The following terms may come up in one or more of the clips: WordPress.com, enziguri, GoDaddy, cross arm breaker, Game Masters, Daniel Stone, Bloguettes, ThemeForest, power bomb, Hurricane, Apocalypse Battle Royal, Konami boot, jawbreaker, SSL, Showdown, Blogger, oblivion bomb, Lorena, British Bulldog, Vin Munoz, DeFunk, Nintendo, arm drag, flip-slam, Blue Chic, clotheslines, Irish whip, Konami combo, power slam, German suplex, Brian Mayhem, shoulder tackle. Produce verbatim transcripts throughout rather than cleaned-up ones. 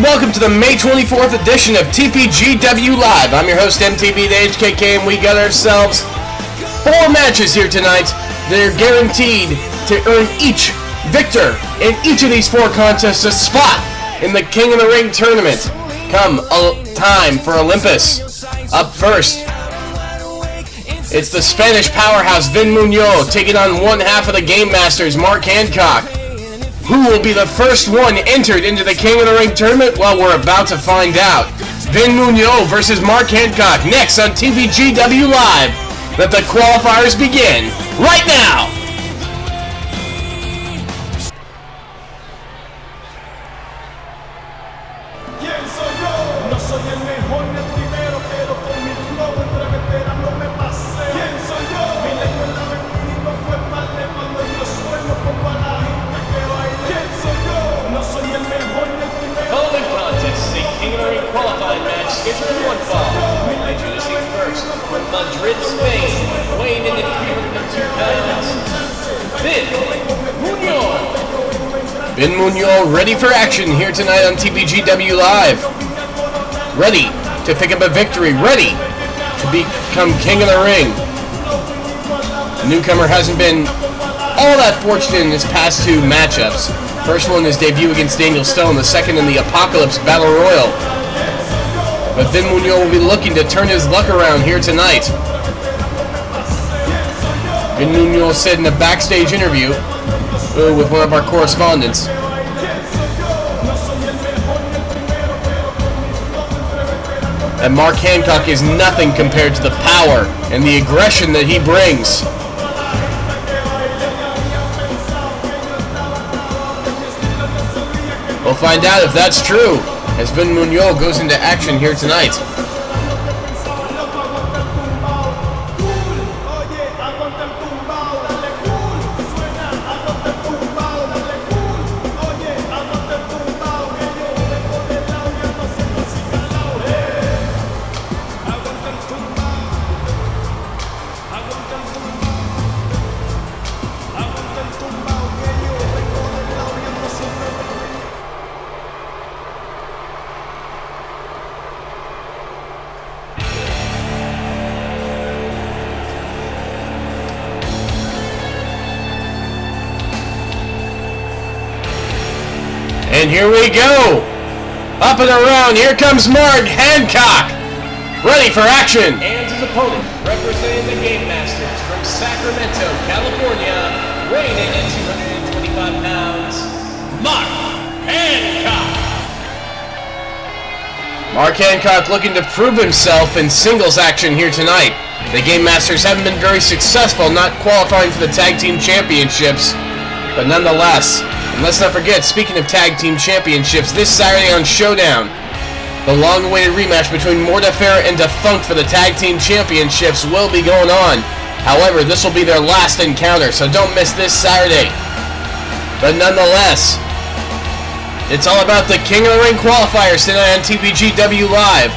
and welcome to the May twenty-fourth edition of T P G W Live. I'm your host, M T B, the H K K, and we got ourselves four matches here tonight. They're guaranteed to earn each victor in each of these four contests a spot in the King of the Ring tournament. Come time for Olympus. Up first, it's the Spanish powerhouse Vin Munoz taking on one half of the Game Masters, Mark Hancock. Who will be the first one entered into the King of the Ring tournament? Well, we're about to find out. Vin Munoz versus Mark Hancock next on T P G W Live. Let the qualifiers begin right now. Vin Munoz ready for action here tonight on T P G W Live. Ready to pick up a victory. Ready to become King of the Ring. The newcomer hasn't been all that fortunate in his past two matchups. First one, his debut against Daniel Stone. The second in the Apocalypse Battle Royal. But Vin Munoz will be looking to turn his luck around here tonight. Vin Munoz said in a backstage interview Ooh, with one of our correspondents. And Mark Hancock is nothing compared to the power and the aggression that he brings. We'll find out if that's true as Vin Munoz goes into action here tonight. And here we go! Up and around, here comes Mark Hancock! Ready for action! And his opponent, representing the Game Masters from Sacramento, California, weighing in at two hundred twenty-five pounds, Mark Hancock! Mark Hancock looking to prove himself in singles action here tonight. The Game Masters haven't been very successful, not qualifying for the Tag Team Championships, but nonetheless. And let's not forget, speaking of Tag Team Championships, this Saturday on Showdown, the long-awaited rematch between Mortefera and DeFunk for the Tag Team Championships will be going on. However, this will be their last encounter, so don't miss this Saturday. But nonetheless, it's all about the King of the Ring qualifiers tonight on T P G W Live.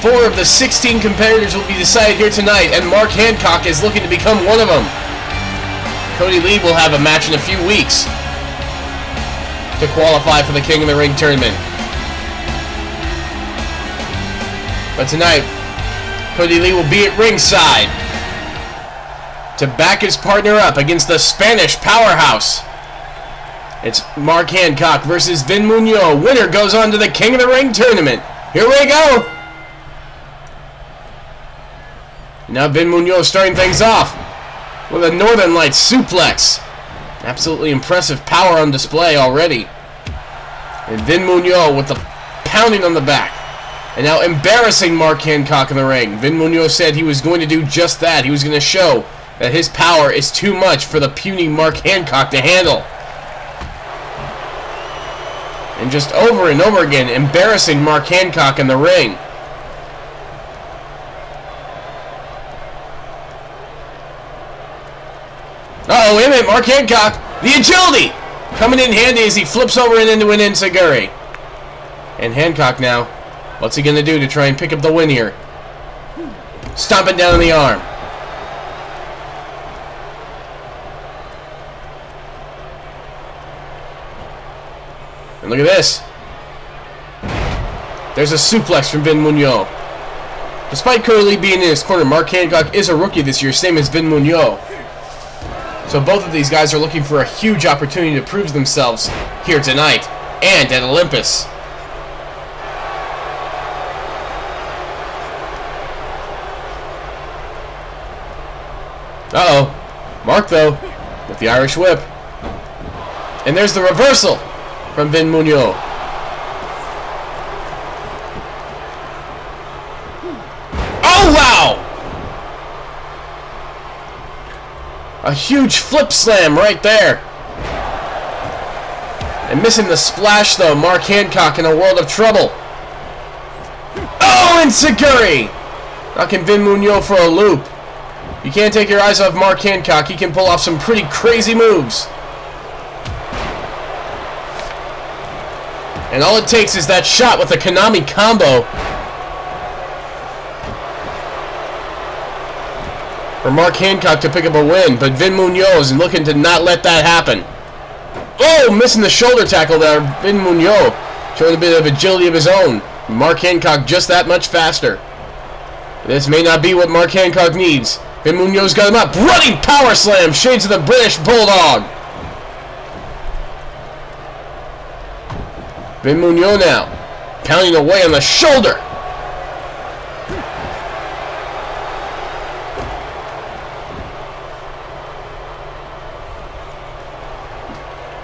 Four of the sixteen competitors will be decided here tonight, and Mark Hancock is looking to become one of them. Cody Lee will have a match in a few weeks to qualify for the King of the Ring tournament. But tonight, Cody Lee will be at ringside to back his partner up against the Spanish powerhouse. It's Mark Hancock versus Vin Munoz. Winner goes on to the King of the Ring tournament. Here we go! Now Vin Munoz starting things off with a Northern Lights suplex. Absolutely impressive power on display already. And Vin Munoz with the pounding on the back. And now embarrassing Mark Hancock in the ring. Vin Munoz said he was going to do just that. He was going to show that his power is too much for the puny Mark Hancock to handle. And just over and over again, embarrassing Mark Hancock in the ring. Uh-oh, wait a minute, Mark Hancock, the agility! Coming in handy as he flips over and into an enziguri. And Hancock now, what's he going to do to try and pick up the win here? Stomping down on the arm. And look at this. There's a suplex from Vin Munoz. Despite Cody Lee being in his corner, Mark Hancock is a rookie this year, same as Vin Munoz. So both of these guys are looking for a huge opportunity to prove themselves here tonight and at Olympus. Uh-oh. Mark, though, with the Irish whip. And there's the reversal from Vin Munoz. Oh, wow! A huge flip-slam right there. And missing the splash, though, Mark Hancock in a world of trouble. Oh, enziguri! Knocking Vin Munoz for a loop. You can't take your eyes off Mark Hancock. He can pull off some pretty crazy moves. And all it takes is that shot with the Konami combo for Mark Hancock to pick up a win. But Vin Munoz is looking to not let that happen. Oh, missing the shoulder tackle there. Vin Munoz showing a bit of agility of his own. Mark Hancock just that much faster. This may not be what Mark Hancock needs. Vin Munoz got him up. Running power slam. Shades of the British Bulldog. Vin Munoz now. Pounding away on the shoulder.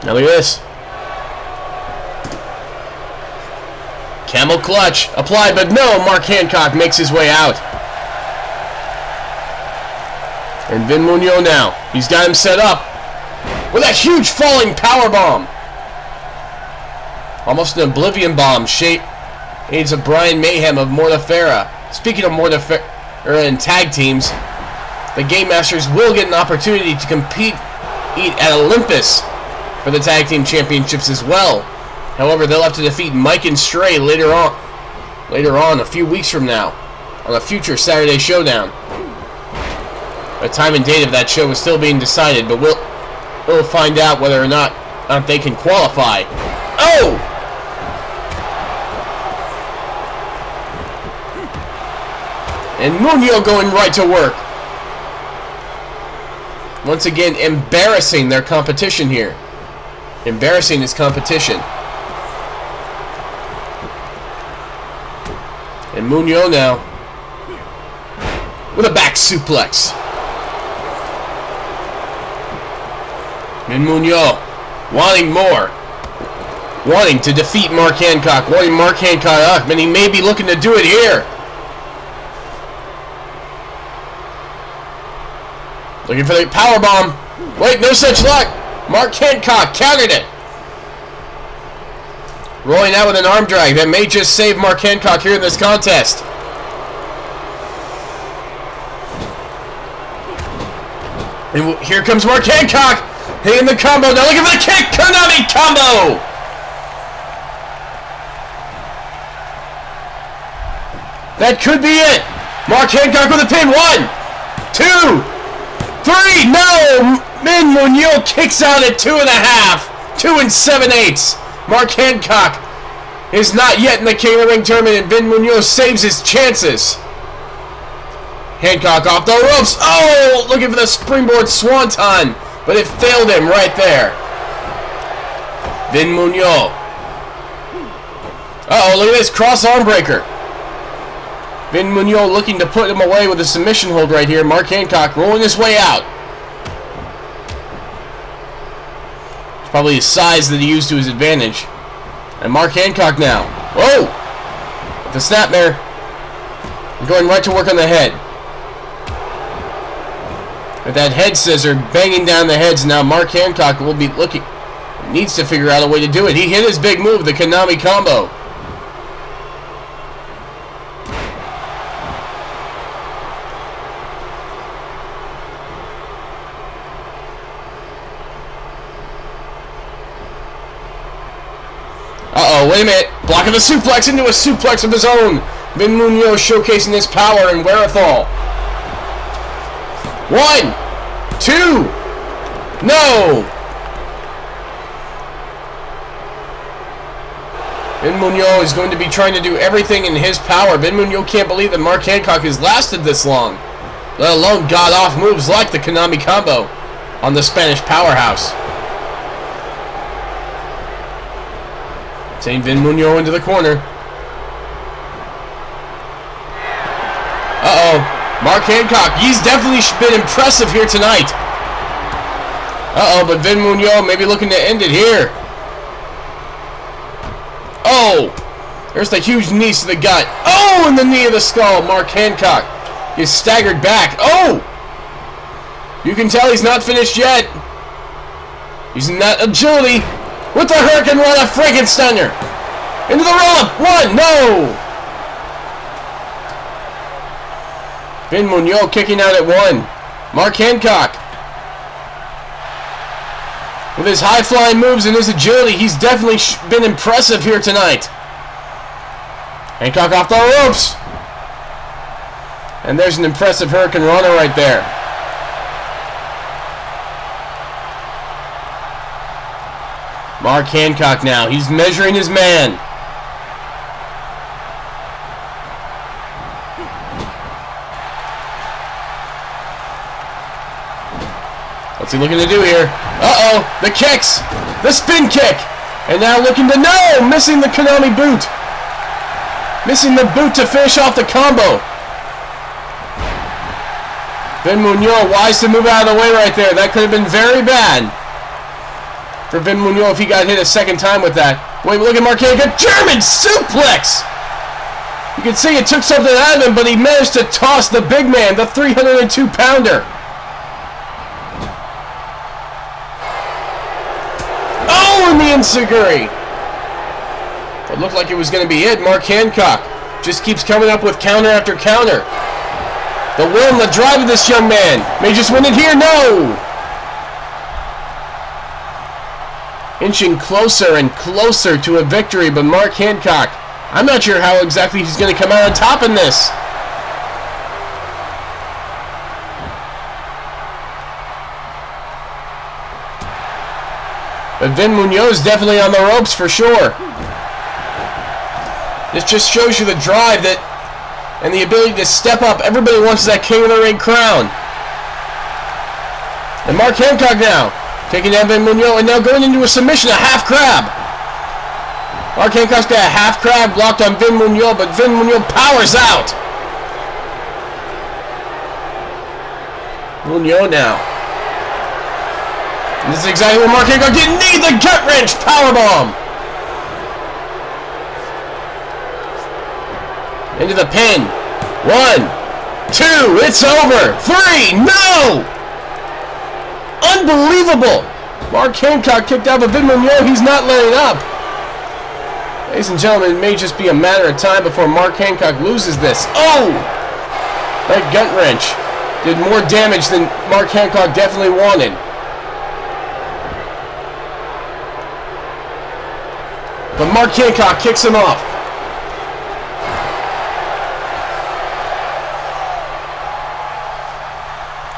Now look at this. Camel clutch. Applied, but no. Mark Hancock makes his way out. And Vin Munoz now. He's got him set up with that huge falling power bomb. Almost an oblivion bomb shape. Aids of Brian Mayhem of Mortefera. Speaking of Mortefera and tag teams, the Game Masters will get an opportunity to compete at Olympus for the tag team championships as well. However, they'll have to defeat Mike and Stray later on, later on a few weeks from now, on a future Saturday Showdown. The time and date of that show is still being decided, but we'll we'll find out whether or not uh, they can qualify. Oh! And Munoz going right to work. Once again, embarrassing their competition here. Embarrassing his competition. And Munoz now with a back suplex. And Munoz wanting more, wanting to defeat Mark Hancock, wanting Mark Hancock up, and he may be looking to do it here. Looking for the power bomb. Wait, no such luck. Mark Hancock countered it. Rolling out with an arm drag that may just save Mark Hancock here in this contest. And here comes Mark Hancock. Hitting the combo, now looking for the kick! Konami combo! That could be it! Mark Hancock with a pin, one, two, three, no! Vin Munoz kicks out at two and a half, two and seven eighths. Mark Hancock is not yet in the King of the Ring tournament, and Vin Munoz saves his chances. Hancock off the ropes, oh! Looking for the springboard swanton. But it failed him right there. Vin Munoz. Uh-oh, look at this. Cross arm breaker. Vin Munoz looking to put him away with a submission hold right here. Mark Hancock rolling his way out. It's probably his size that he used to his advantage. And Mark Hancock now. Whoa! With the snap there. Going right to work on the head. With that head scissor banging down the heads, now Mark Hancock will be looking. Needs to figure out a way to do it. He hit his big move, the Konami combo. Uh oh, wait a minute. Blocking the suplex into a suplex of his own. Vin Munoz showcasing his power and wherewithal. One, two, no! Vin Munoz is going to be trying to do everything in his power. Vin Munoz can't believe that Mark Hancock has lasted this long, let alone got off moves like the Konami combo on the Spanish powerhouse. Send Vin Munoz into the corner. Uh-oh. Mark Hancock, he's definitely been impressive here tonight. Uh-oh, but Vin Munoz may be looking to end it here. Oh! There's the huge knee to the gut. Oh, and the knee of the skull. Mark Hancock is staggered back. Oh! You can tell he's not finished yet. Using that agility with the Hurricane roll, a freaking stunner. Into the roll-up. One. No. Vin Munoz kicking out at one. Mark Hancock, with his high-flying moves and his agility, he's definitely sh been impressive here tonight. Hancock off the ropes. And there's an impressive Hurricane Runner right there. Mark Hancock now, he's measuring his man. What's he looking to do here? Uh-oh, the kicks, the spin kick. And now looking to, no, missing the Konami boot. Missing the boot to finish off the combo. Vin Munoz wise to move out of the way right there. That could have been very bad for Vin Munoz if he got hit a second time with that. Wait, look at Mark Hancock. German suplex! You can see it took something out of him, but he managed to toss the big man, the three hundred two pounder. Oh, and the enziguri! It looked like it was going to be it. Mark Hancock just keeps coming up with counter after counter. The will and the drive of this young man may just win it here. No! Inching closer and closer to a victory, but Mark Hancock, I'm not sure how exactly he's going to come out on top in this. But Vin Munoz definitely on the ropes for sure. This just shows you the drive that and the ability to step up. Everybody wants that King of the Ring crown. And Mark Hancock now taking down Vin Munoz, and now going into a submission, a half crab. Mark Hancock's got a half crab blocked on Vin Munoz, but Vin Munoz powers out. Munoz now. And this is exactly what Mark Hancock didn't need, the gut wrench power bomb. Into the pin. One, two, it's over. Three, no! Unbelievable! Mark Hancock kicked out, but Vin Munoz, he's not letting up. Ladies and gentlemen, it may just be a matter of time before Mark Hancock loses this. Oh! That gut wrench did more damage than Mark Hancock definitely wanted. But Mark Hancock kicks him off.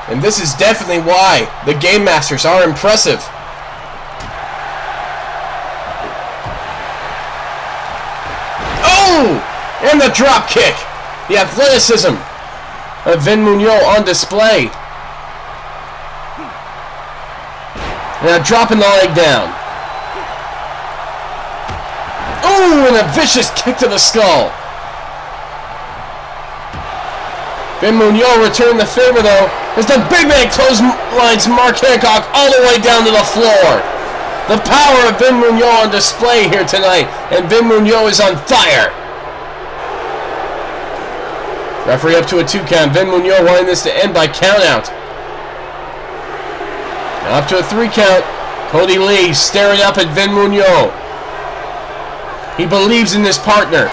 And this is definitely why the Game Masters are impressive. Oh! And the drop kick! The athleticism of Vin Munoz on display. Now dropping the leg down. Oh! And a vicious kick to the skull. Vin Munoz returned the favor though, as the big man clotheslines Mark Hancock all the way down to the floor. The power of Vin Munoz on display here tonight, and Vin Munoz is on fire. Referee up to a two count. Vin Munoz wanting this to end by count out. Now up to a three count. Cody Lee staring up at Vin Munoz. He believes in this partner.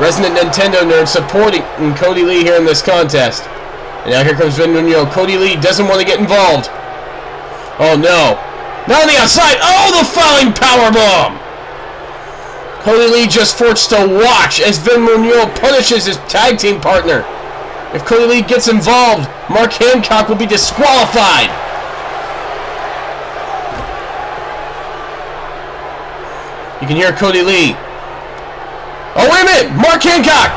Resident Nintendo nerd supporting Cody Lee here in this contest. And now here comes Vin Munoz. Cody Lee doesn't want to get involved. Oh no. Now on the outside. Oh, the falling power bomb. Cody Lee just forced to watch as Vin Munoz punishes his tag team partner. If Cody Lee gets involved, Mark Hancock will be disqualified. You can hear Cody Lee. Oh, wait a minute! Mark Hancock!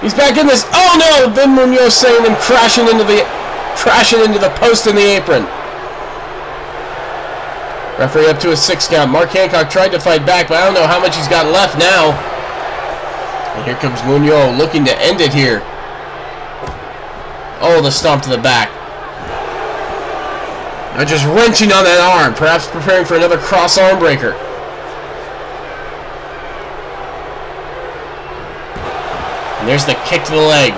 He's back in this. Oh, no! Vin Munoz saying him crashing into the crashing into the post in the apron. Referee up to a six count. Mark Hancock tried to fight back, but I don't know how much he's got left now. And here comes Munoz looking to end it here. Oh, the stomp to the back. Now just wrenching on that arm, perhaps preparing for another cross arm breaker. And there's the kick to the leg.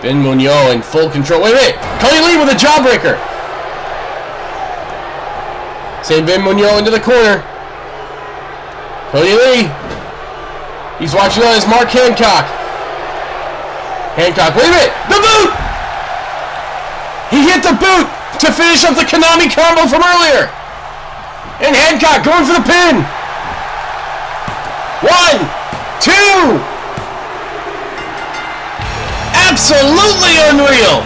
Vin Munoz in full control. Wait a minute! Cody Lee with a jawbreaker! Send Vin Munoz into the corner. Cody Lee! He's watching on his Mark Hancock. Hancock, wait a minute! The boot! He hit the boot to finish up the Konami combo from earlier! And Hancock going for the pin! One! Two! Absolutely unreal!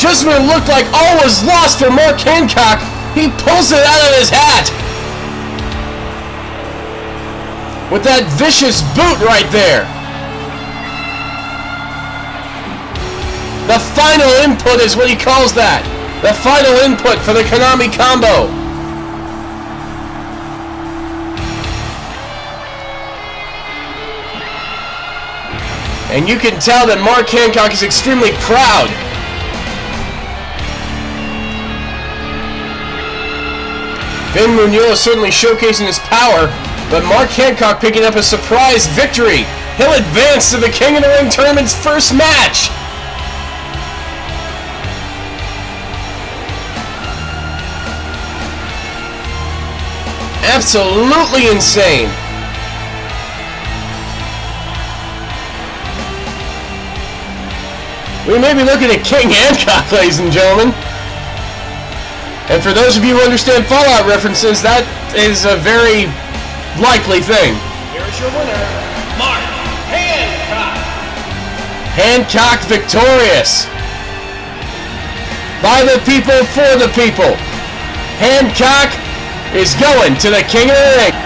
Just when it looked like all was lost for Mark Hancock, he pulls it out of his hat! With that vicious boot right there! The final input is what he calls that! The final input for the Konami combo! And you can tell that Mark Hancock is extremely proud. Vin Munoz certainly showcasing his power, but Mark Hancock picking up a surprise victory. He'll advance to the King of the Ring tournament's first match. Absolutely insane. We may be looking at King Hancock, ladies and gentlemen. And for those of you who understand Fallout references, that is a very likely thing. Here's your winner, Mark Hancock. Hancock victorious. By the people, for the people. Hancock is going to the King of the Ring.